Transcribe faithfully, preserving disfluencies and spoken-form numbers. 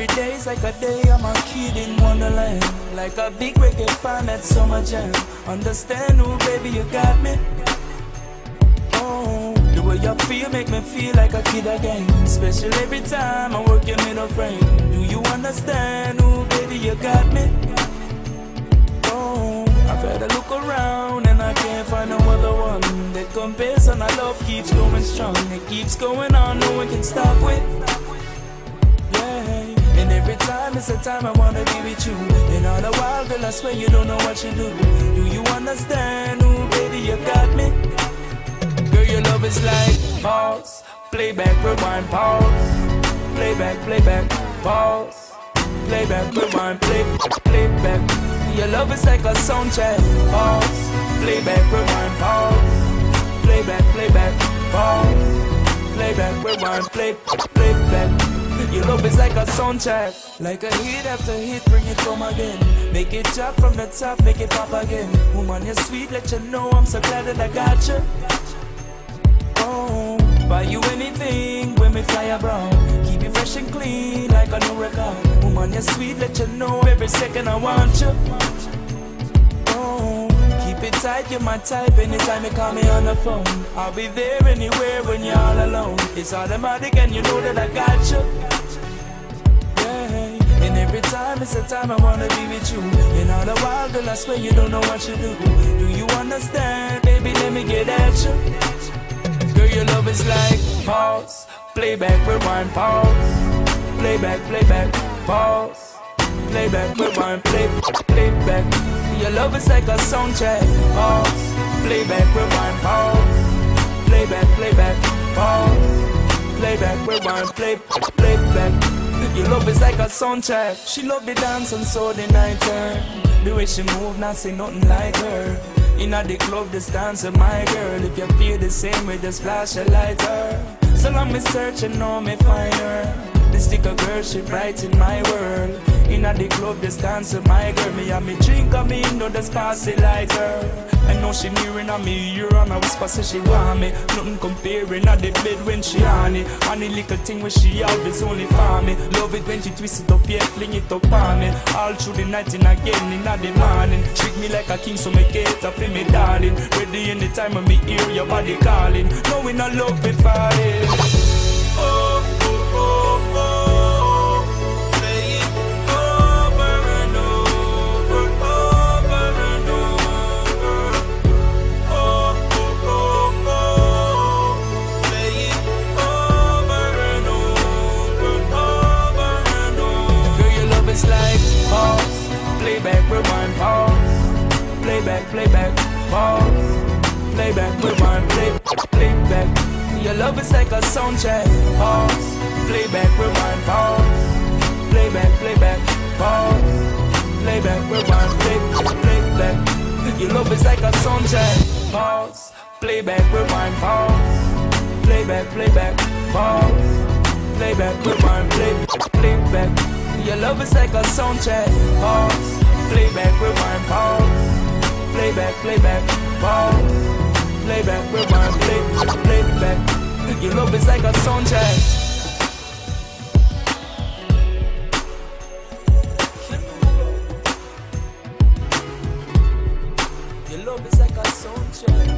Every day is like a day I'm a kid in Wonderland, like a big reggae fan at Summer Jam. Understand, oh baby, you got me. Oh, the way you feel make me feel like a kid again. Special every time I work your middle frame. Do you understand, oh baby, you got me. Oh, I've had a look around and I can't find no other one that compares, and our love keeps going strong. It keeps going on, no one can stop it. Every time is the time I wanna be with you. And all the while, girl, I swear you don't know what you do. Do you understand? Ooh, baby, you got me. Girl, your love is like pause, playback, rewind, pause, playback, playback, pause, playback, rewind, play, playback. Your love is like a soundtrack. Pause, playback, rewind, pause, playback, playback, pause, playback, rewind, play, playback. Your love is like a soundtrack, like a hit after hit, bring it home again. Make it drop from the top, make it pop again. Woman, you're sweet, let you know I'm so glad that I got you. Oh, buy you anything when we fly abroad. Keep you fresh and clean like a new record. Woman, you're sweet, let you know every second I want you. Oh, keep it tight, you're my type. Anytime you call me on the phone, I'll be there anywhere when you're all alone. It's automatic and you know that I got you. Every time is the time I wanna be with you. And all the while, girl, I swear you don't know what you do. Do you understand? Baby, let me get at you. Girl, your love is like pause, playback, rewind, pause, playback, playback, pause, playback, rewind, play, playback. Your love is like a soundtrack. Pause, playback, rewind, pause, playback, playback, pause, playback, rewind, play, playback. Your love is like a soundtrack. She loved the dance and so the night her. The way she move, not say nothing like her. In the club, this dance with my girl. If you feel the same way, just flash a lighter. So long me search and know me find her. This sticker girl, she bright in my world. In the club, this dance with my girl. Me and me drink and me know this pass a lighter. I know she nearing on me, you're on my whisper, so she want me. Nothing comparing at the bed when she on it. Any little thing when she out is only for me. Love it when she twist it up, yeah, fling it up on me. All through the night and again in the morning. Treat me like a king, so me cater for me darling. Ready any time when me hear your body calling. Knowing I love me falling. Oh, oh, oh, oh. Playback, playback, pause, playback, rewind, play, playback. Your love is like a soundtrack. Pause, playback, rewind, pause, playback, playback, pause, playback, rewind, play, playback. Your love is like a soundtrack. Pause, playback, rewind, pause, playback, playback, pause, playback, rewind, play, playback. Your love is like a soundtrack. Pause, playback, rewind, pause. Playback, playback, pause, playback, rewind, play, playback. Your love is like a soundtrack. Your love is like a soundtrack.